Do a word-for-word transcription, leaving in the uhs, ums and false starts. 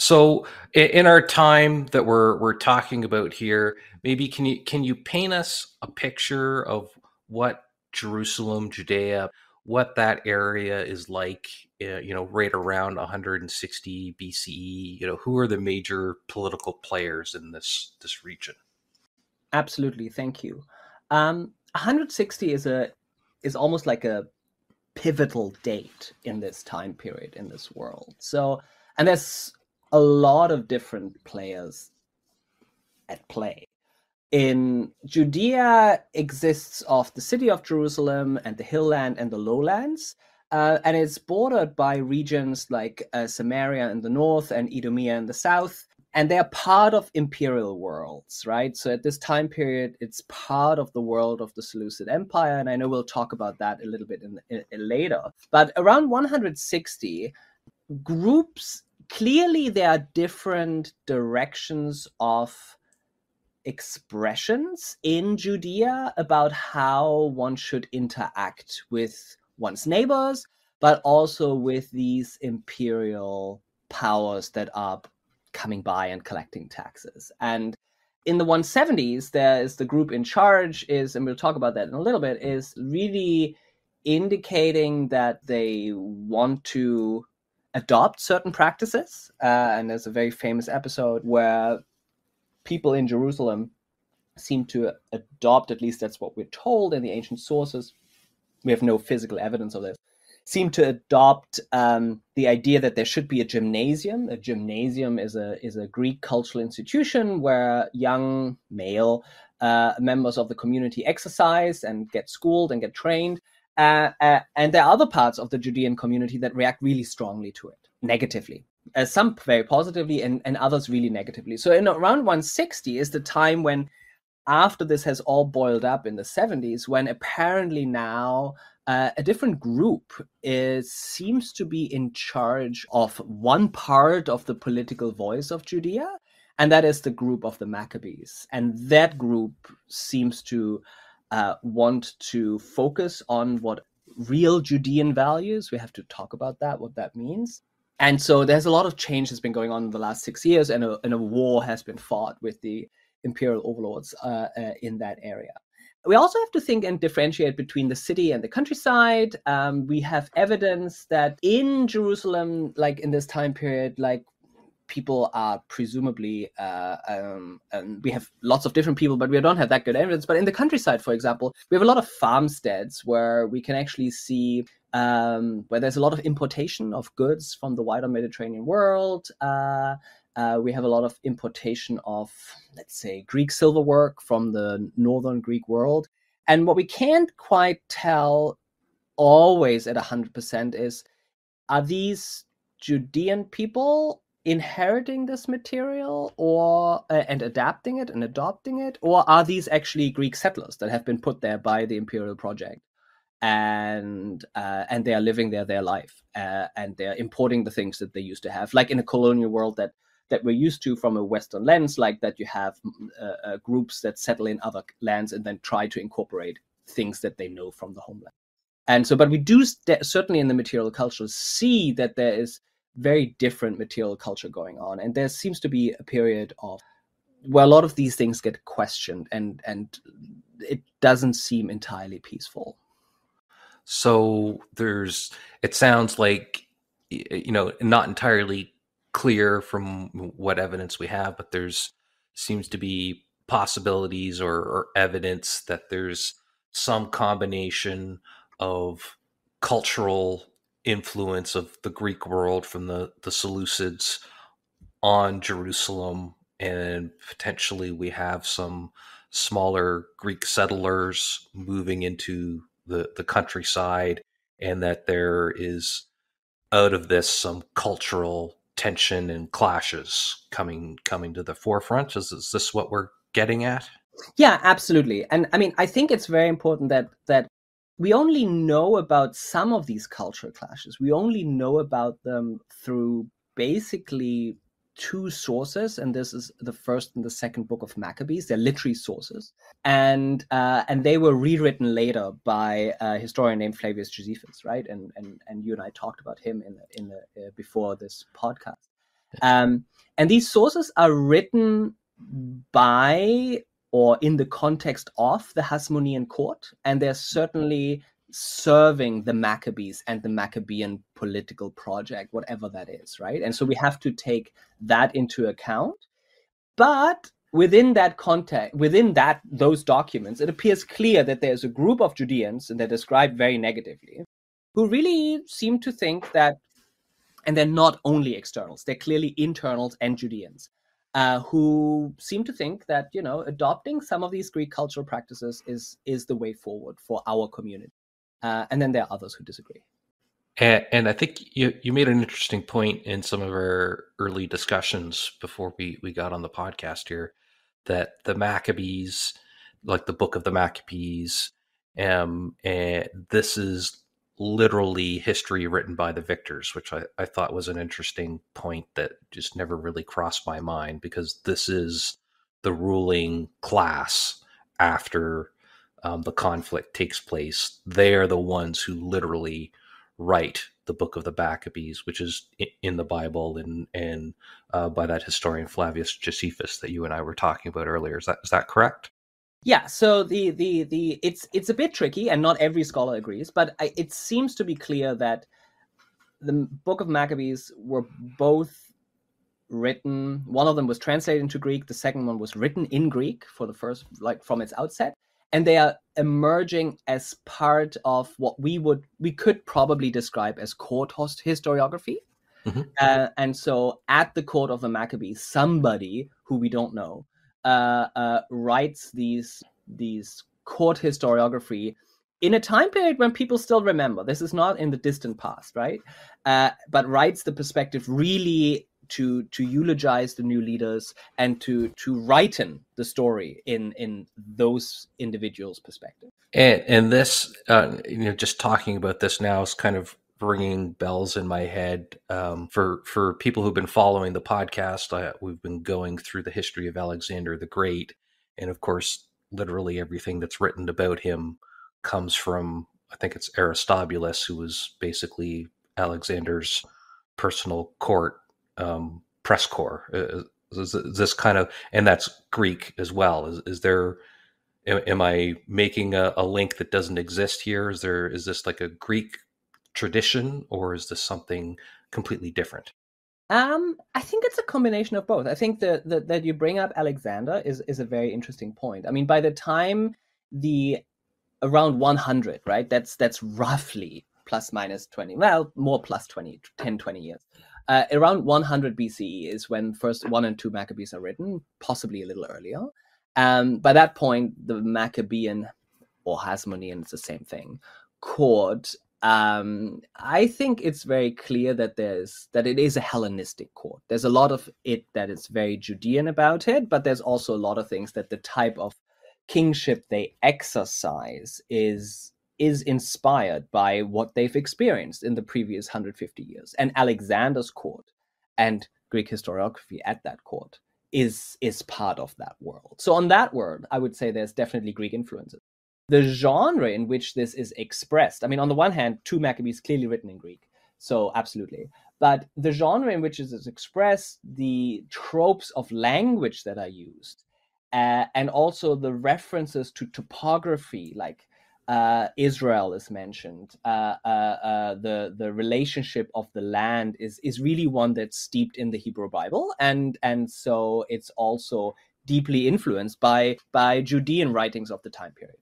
So in our time that we're we're talking about here, maybe can you can you paint us a picture of what Jerusalem, Judea, what that area is like, uh, you know, right around one hundred sixty B C E? You know, who are the major political players in this this region? Absolutely, thank you. Um, one hundred sixty is a is almost like a pivotal date in this time period in this world. So, and there's a lot of different players at play. In Judea exists of the city of Jerusalem and the hillland and the lowlands, uh, and it's bordered by regions like uh, Samaria in the north and Edomia in the south, and they're part of imperial worlds, right? So at this time period, it's part of the world of the Seleucid Empire, and I know we'll talk about that a little bit in, in, in later. But around one hundred sixty, groups, clearly there are different directions of expressions in Judea about how one should interact with one's neighbors, but also with these imperial powers that are coming by and collecting taxes. And in the one seventies, there is the group in charge is, and we'll talk about that in a little bit, is really indicating that they want to adopt certain practices. Uh, and there's a very famous episode where people in Jerusalem seem to adopt, at least that's what we're told in the ancient sources, we have no physical evidence of this, seem to adopt um, the idea that there should be a gymnasium. A gymnasium is a, is a Greek cultural institution where young male uh, members of the community exercise and get schooled and get trained. Uh, uh, and there are other parts of the Judean community that react really strongly to it, negatively. Uh, some very positively and, and others really negatively. So in around one sixty is the time when, after this has all boiled up in the seventies, when apparently now uh, a different group is, seems to be in charge of one part of the political voice of Judea, and that is the group of the Maccabees. And that group seems to uh, want to focus on what real Judean values, we have to talk about that, what that means. And so there's a lot of change that's been going on in the last six years, and a, and a war has been fought with the imperial overlords uh, uh, in that area. We also have to think and differentiate between the city and the countryside. Um, we have evidence that in Jerusalem, like in this time period, like people are presumably, uh, um, and we have lots of different people, but we don't have that good evidence. But in the countryside, for example, we have a lot of farmsteads where we can actually see um, where there's a lot of importation of goods from the wider Mediterranean world. Uh, uh, we have a lot of importation of, let's say, Greek silver work from the northern Greek world. And what we can't quite tell always at one hundred percent is, are these Judean people inheriting this material or uh, and adapting it and adopting it, or are these actually Greek settlers that have been put there by the imperial project, and uh, and they are living there their life, uh, and they're importing the things that they used to have, like in a colonial world that that we're used to from a Western lens, like that you have uh, uh, groups that settle in other lands and then try to incorporate things that they know from the homeland. And so, but we do certainly in the material culture see that there is very different material culture going on, and there seems to be a period of where a lot of these things get questioned, and and it doesn't seem entirely peaceful. So there's, it sounds like, you know, not entirely clear from what evidence we have, but there's seems to be possibilities or, or evidence that there's some combination of cultural influence of the Greek world from the, the Seleucids on Jerusalem, and potentially we have some smaller Greek settlers moving into the, the countryside, and that there is out of this some cultural tension and clashes coming coming to the forefront. Is, is this what we're getting at? Yeah, absolutely. And I mean, I think it's very important that that we only know about some of these cultural clashes. We only know about them through basically two sources, and this is the first and the second book of Maccabees. They're literary sources, and uh, and they were rewritten later by a historian named Flavius Josephus, right? And and and you and I talked about him in the, in the uh, before this podcast. Um, and these sources are written by or in the context of the Hasmonean court, and they're certainly serving the Maccabees and the Maccabean political project, whatever that is, right? And so we have to take that into account. But within that context, within that those documents, it appears clear that there's a group of Judeans, and they're described very negatively, who really seem to think that, and they're not only externals, they're clearly internals and Judeans, Uh, who seem to think that, you know, adopting some of these Greek cultural practices is is the way forward for our community. Uh, and then there are others who disagree. And, and I think you, you made an interesting point in some of our early discussions before we, we got on the podcast here, that the Maccabees, like the Book of the Maccabees, um, and this is literally history written by the victors, which I, I thought was an interesting point that just never really crossed my mind, because this is the ruling class after um, the conflict takes place. They are the ones who literally write the Book of the Maccabees, which is in the Bible and and uh, by that historian Flavius Josephus that you and I were talking about earlier. Is that is that correct? Yeah, so the the the it's it's a bit tricky, and not every scholar agrees, but I, it seems to be clear that the Book of Maccabees were both written. One of them was translated into Greek. The second one was written in Greek for the first, like from its outset, and they are emerging as part of what we would we could probably describe as court host historiography. Mm-hmm. uh, and so, at the court of the Maccabees, somebody who we don't know Uh, uh, writes these these court historiography in a time period when people still remember. This is not in the distant past, right? Uh, but writes the perspective really to to eulogize the new leaders and to to righten the story in in those individuals' perspective. And and this, uh, you know, just talking about this now is kind of ringing bells in my head. Um, for for people who've been following the podcast, I, we've been going through the history of Alexander the Great, and of course, literally everything that's written about him comes from, I think it's Aristobulus, who was basically Alexander's personal court, um, press corps. Uh, is, is this kind of, and that's Greek as well. Is, is there? Am, am I making a, a link that doesn't exist here? Is there? Is this like a Greek tradition, or is this something completely different? Um, I think it's a combination of both. I think that that you bring up Alexander is is a very interesting point. I mean, by the time the around one hundred, right? That's that's roughly plus minus twenty. Well, more plus twenty, ten, twenty years. Uh, around one hundred B C E is when first one and two Maccabees are written, possibly a little earlier. Um, by that point, the Maccabean or Hasmonean, it's the same thing, court. Um, I think it's very clear that there's that it is a Hellenistic court. There's a lot of it that is very Judean about it, but there's also a lot of things that the type of kingship they exercise is is inspired by what they've experienced in the previous one hundred fifty years. And Alexander's court and Greek historiography at that court is is part of that world. So on that world, I would say there's definitely Greek influences. The genre in which this is expressed, I mean, on the one hand, two Maccabees clearly written in Greek, so absolutely. But the genre in which it is expressed, the tropes of language that are used, uh, and also the references to topography, like uh, Israel is mentioned, uh, uh, uh, the the relationship of the land is is really one that's steeped in the Hebrew Bible, and and so it's also deeply influenced by by Judean writings of the time period.